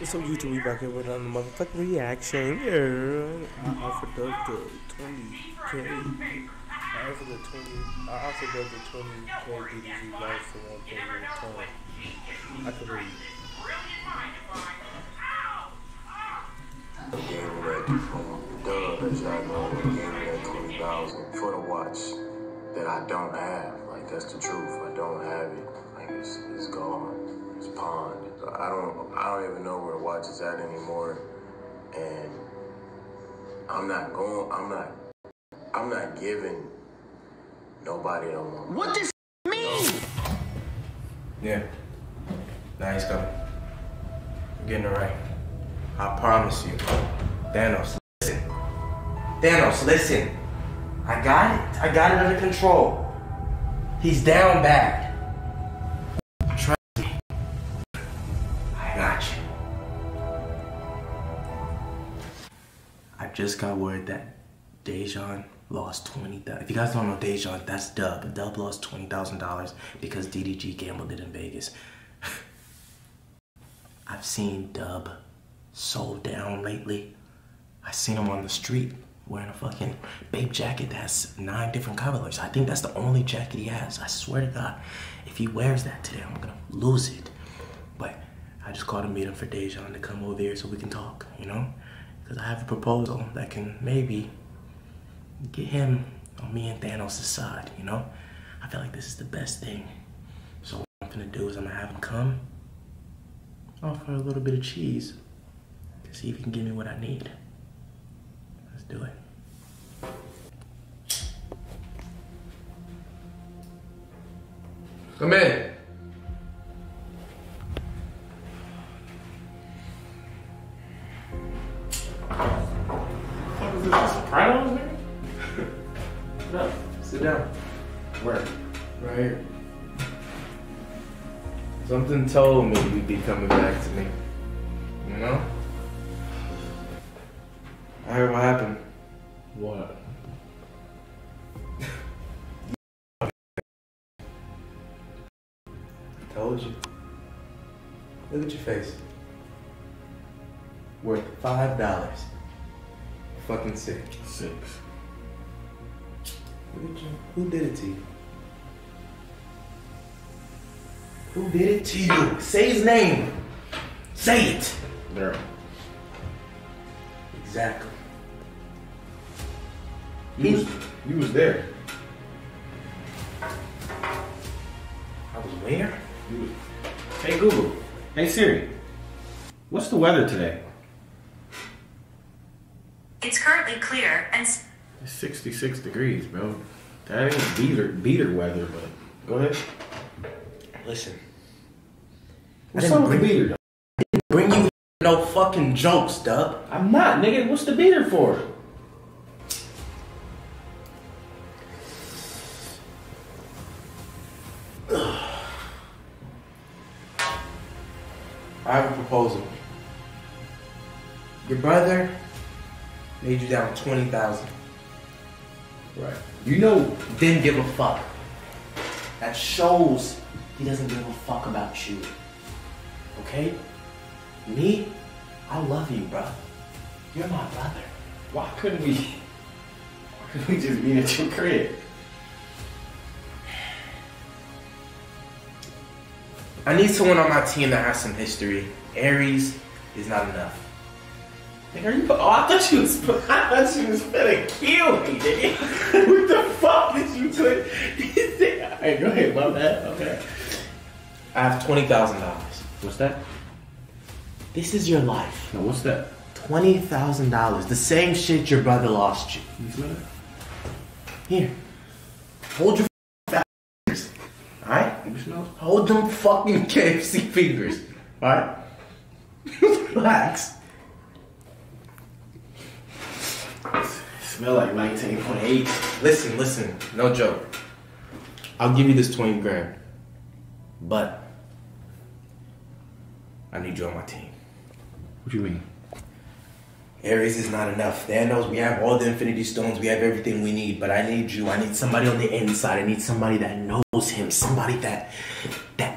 What's up, YouTube? We back here with another motherfucking reaction. Yeah, I offered Dub the 20K. I offered Dub the 20K DDG live for 1.1 time. I could read. The game ready from Dub, as y'all know, the game at 20,000 for the watch that I don't have. Like, that's the truth. I don't have it. Like, it's gone. It's pawned. I don't even know where the watch is at anymore, and I'm not giving nobody no more. What does it mean? Yeah. Now he's coming. I'm getting it right. I promise you. Thanos, listen. Thanos, listen. I got it. I got it under control. He's down bad. I just got word that Dejan lost 20,000. If you guys don't know Dejan, that's Dub. Dub lost $20,000 because DDG gambled it in Vegas. I've seen Dub so down lately. I seen him on the street wearing a fucking babe jacket that has 9 different colors. I think that's the only jacket he has. I swear to God, if he wears that today, I'm gonna lose it. But I just called a meeting for Dejan to come over here so we can talk, you know? I have a proposal that can maybe get him on me and Thanos' side, you know? I feel like this is the best thing. So what I'm gonna do is I'm gonna have him come, offer a little bit of cheese, to see if he can give me what I need. Let's do it. Come in. No, sit down. Where? Right here. Something told me you'd be coming back to me. You know? I heard what happened. What? I told you. Look at your face. Worth $5. Fucking sick. Six. Who did it to you? Who did it to you? Say his name. Say it. Daryl. Exactly. You was there. I was where? Hey Google. Hey Siri. What's the weather today? It's currently clear and. It's 66 degrees, bro. That ain't beater weather, but go ahead. Listen. What's up with the beater? I didn't bring you no fucking jokes, Dub. I'm not, nigga. What's the beater for? I have a proposal. Your brother made you down 20,000. Right. You know, didn't give a fuck. That shows he doesn't give a fuck about you. Okay? Me, I love you, bro. You're my brother. Why couldn't we just meet at your crib? I need someone on my team that has some history. Aries is not enough. Nigga, are you? Oh, I thought she was finna kill me, nigga. What the fuck did you put? Hey, go ahead, my bad. Okay. I have $20,000. What's that? This is your life. No, what's that? $20,000. The same shit your brother lost you. You feel that? Here. Hold your fucking fingers. Alright? Hold them fucking KFC fingers. Alright? Relax. Smell like 19.8. Listen, no joke. I'll give you this 20 grand, but I need you on my team. What do you mean? Aries is not enough. Thanos, we have all the Infinity Stones. We have everything we need, but I need you. I need somebody on the inside. I need somebody that knows him. Somebody that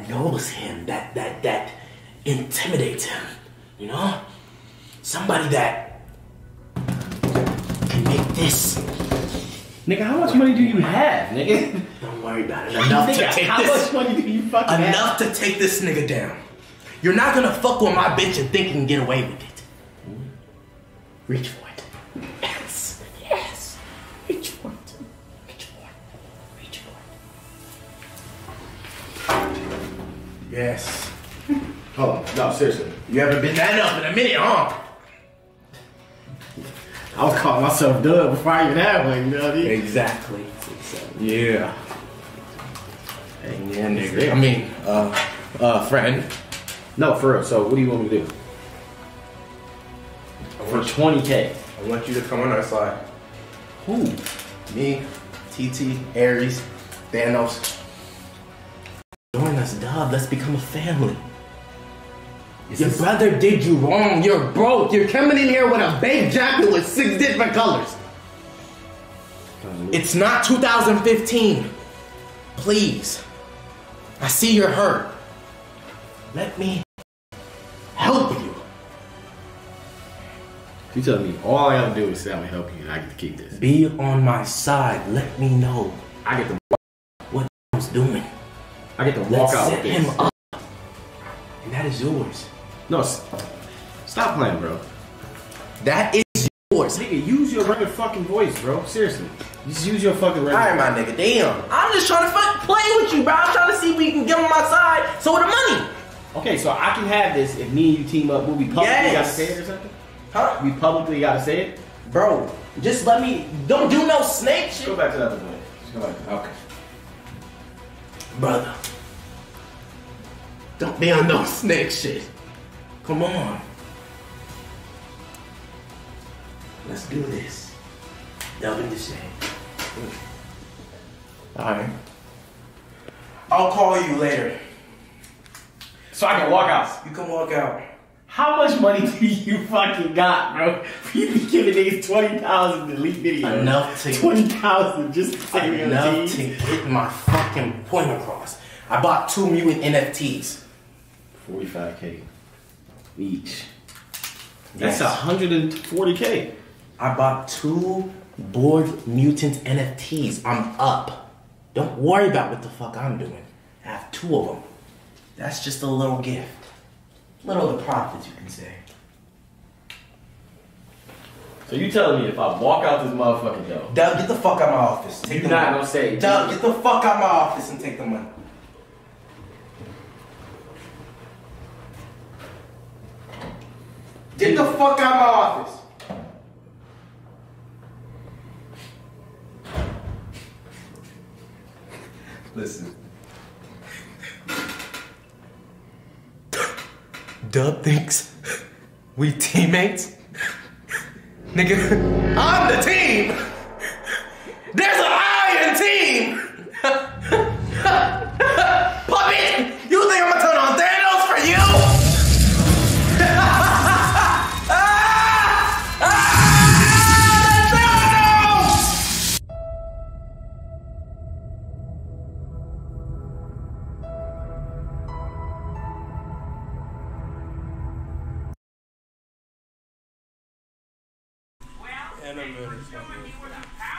knows him. That intimidates him. You know? Somebody that can make this. Nigga, how much money do you have, nigga? Don't worry about it. Enough nigga, to take how this. How much money do you fucking have? Enough to take this nigga down. You're not gonna fuck with my bitch and think you can get away with it. Reach for it. Yes. Yes. Reach for it. Reach for it. Reach for it. Yes. Hold on. No, seriously. You haven't been that up in a minute, huh? I was calling myself Dub before I even had one, you know what I mean? Exactly. Yeah. And yeah, nigga. I mean, friend. No, for real. So, what do you want me to do? For 20K. I want you to come on our side. Who? Me, TT, Aries, Thanos. Join us, Dub. Let's become a family. Your brother did you wrong. You're broke. You're coming in here with a big jacket with 6 different colors. It's not 2015. Please. I see you're hurt. Let me help you. You tell me all I have to do is say I'm gonna help you and I get to keep this. Be on my side. Let me know. I get to walk out. What I was doing. I get to walk out with this. Up. And that is yours. No, stop playing, bro. That is yours. Nigga, use your regular fucking voice, bro. Seriously. Just use your fucking regular voice. Alright, my nigga, damn. I'm just trying to fucking play with you, bro. I'm trying to see if we can get on my side so with the money. Okay, so I can have this if me and you team up. Will we publicly gotta say it or something? Huh? We publicly gotta say it? Bro, just let me. Don't do no snake shit. Go back to the other one. Just go back to, okay. Brother. Don't be on no snake shit. Come on. Let's do this. Delve into shade. Alright. I'll call you later. So I can walk out. You can walk out. How much money do you fucking got, bro? You be giving niggas 20,000 to delete videos. Enough to 20,000 just to say real enough to get my fucking point across. I bought 2 mutant NFTs. 45K each. Yes. That's 140K. I bought 2 bored mutant NFTs. I'm up. Don't worry about what the fuck I'm doing. I have 2 of them. That's just a little gift. Little of the profits, you can say. So you telling me if I walk out this motherfucking door? Dub, get the fuck out of my office. Take the money. You're not gonna say it. Dub, get the fuck out of my office and take the money. Get the fuck out of my office. Listen. Dub thinks we teammates. Nigga, I'm the team. There's an iron team. Puppy, you think I'm gonna turn on Thanos for you?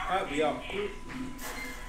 Alright, we out.